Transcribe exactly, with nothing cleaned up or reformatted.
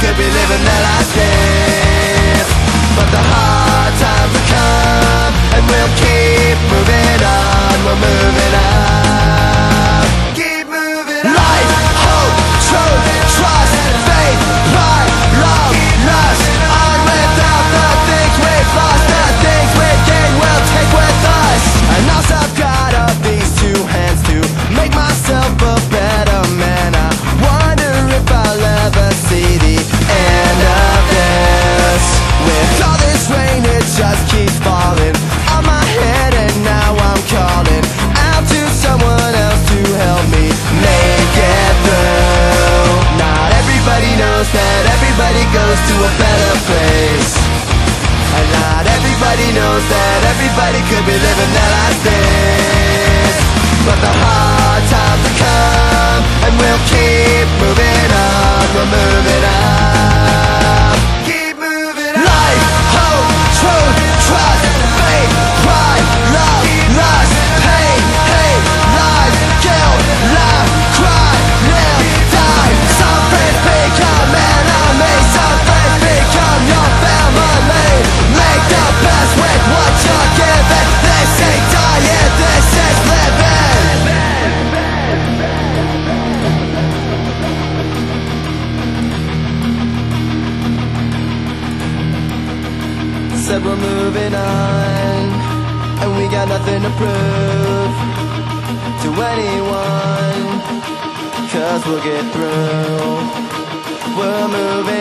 could be living their lives this, but the hard times will come, and we'll keep moving on. We're moving on. Keep moving on. Life, hope, truth, trust, faith, pride, love, lust. On without the things we've lost, the things we gain we'll take with us. And also I've got up these two hands to make myself a better man. I wonder if I'll ever see the end of this. With all this rain, it just keeps falling on my head, and now I'm calling out to someone else to help me make it through. Not everybody knows that everybody goes to a better place, and not everybody knows that everybody could be living their lives this. But the hard times will come, and we'll keep moving on. We're moving on. Keep moving on. Life, hope, truth, trust, faith, pride, love, lust, pain, hate, lies, guilt, laugh, cry, live, die. Some friends become enemies, some friends become your family. Make the best with what you're given. This ain't dying, this is living. Said we're moving on, and we got nothing to prove to anyone, 'cause we'll get through. We're moving